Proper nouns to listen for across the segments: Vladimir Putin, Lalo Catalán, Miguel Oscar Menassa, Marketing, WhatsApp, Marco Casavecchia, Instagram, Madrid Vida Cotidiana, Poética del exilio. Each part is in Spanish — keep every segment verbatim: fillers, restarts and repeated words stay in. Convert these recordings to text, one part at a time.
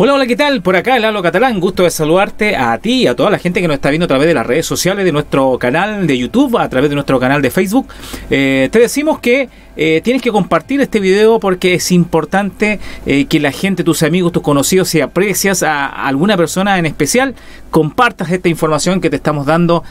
Hola, hola, ¿qué tal? Por acá Lalo Catalán, gusto de saludarte a ti y a toda la gente que nos está viendo a través de las redes sociales, de nuestro canal de YouTube, a través de nuestro canal de Facebook. Eh, te decimos que eh, tienes que compartir este video porque es importante eh, que la gente, tus amigos, tus conocidos, si aprecias a alguna persona en especial, compartas esta información que te estamos dando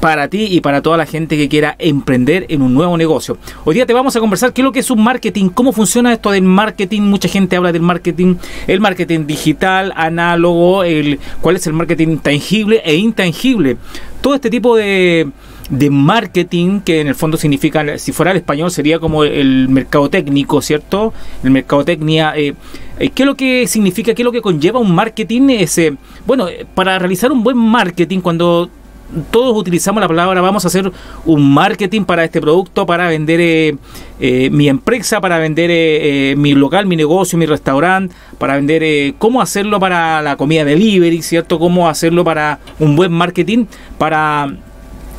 para ti y para toda la gente que quiera emprender en un nuevo negocio. Hoy día te vamos a conversar qué es lo que es un marketing, cómo funciona esto del marketing. Mucha gente habla del marketing, el marketing digital, análogo, el, cuál es el marketing tangible e intangible. Todo este tipo de, de marketing que en el fondo significa, si fuera el español, sería como el mercado técnico, ¿cierto? El mercadotecnia. Eh, ¿Qué es lo que significa, qué es lo que conlleva un marketing? Ese, bueno, para realizar un buen marketing, cuando todos utilizamos la palabra, vamos a hacer un marketing para este producto, para vender eh, eh, mi empresa, para vender eh, eh, mi local, mi negocio, mi restaurante, para vender eh, cómo hacerlo para la comida delivery, ¿cierto? Cómo hacerlo para un buen marketing, para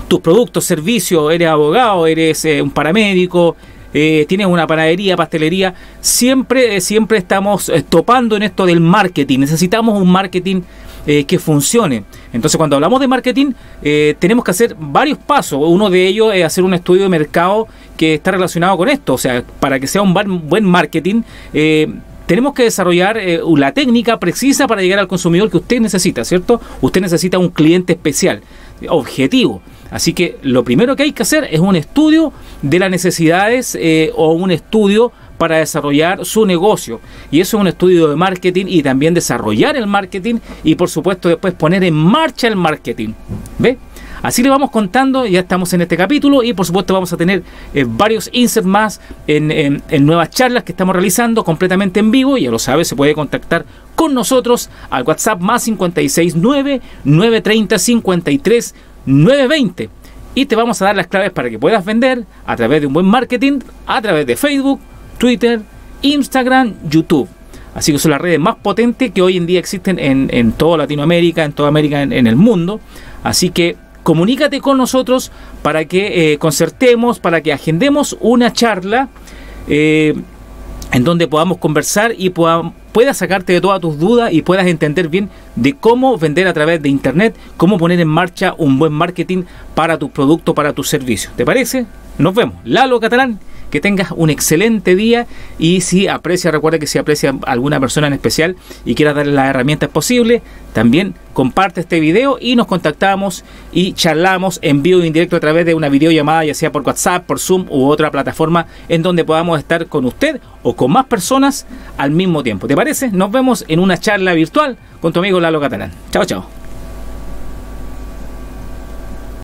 tus productos, servicios. Eres abogado, eres eh, un paramédico, eh, tienes una panadería, pastelería. Siempre, eh, siempre estamos eh, topando en esto del marketing. Necesitamos un marketing Eh, que funcione. Entonces, cuando hablamos de marketing, eh, tenemos que hacer varios pasos. Uno de ellos es hacer un estudio de mercado que está relacionado con esto. O sea, para que sea un buen marketing, eh, tenemos que desarrollar eh, la técnica precisa para llegar al consumidor que usted necesita, ¿cierto? Usted necesita un cliente especial, objetivo. Así que lo primero que hay que hacer es un estudio de las necesidades eh, o un estudio para desarrollar su negocio, y eso es un estudio de marketing, y también desarrollar el marketing, y por supuesto después poner en marcha el marketing. ¿Ve? Así le vamos contando. Ya estamos en este capítulo y por supuesto vamos a tener eh, varios inserts más en, en, en nuevas charlas que estamos realizando completamente en vivo. Ya lo sabes, se puede contactar con nosotros al WhatsApp más cinco seis nueve, nueve tres cero, cinco tres, nueve dos cero, y te vamos a dar las claves para que puedas vender a través de un buen marketing, a través de Facebook, Twitter, Instagram, YouTube. Así que son las redes más potentes que hoy en día existen en, en toda Latinoamérica, en toda América, en, en el mundo. Así que comunícate con nosotros para que eh, concertemos, para que agendemos una charla eh, en donde podamos conversar y podamos puedas sacarte de todas tus dudas y puedas entender bien de cómo vender a través de internet, cómo poner en marcha un buen marketing para tus productos, para tus servicios. ¿Te parece? Nos vemos. Lalo Catalán, que tengas un excelente día, y si aprecia, recuerda que si aprecia a alguna persona en especial y quieras darle las herramientas posibles, también comparte este video y nos contactamos y charlamos en vivo y en directo a través de una videollamada, ya sea por WhatsApp, por Zoom u otra plataforma en donde podamos estar con usted o con más personas al mismo tiempo. ¿Te parece? Nos vemos en una charla virtual con tu amigo Lalo Catalán. Chao, chao.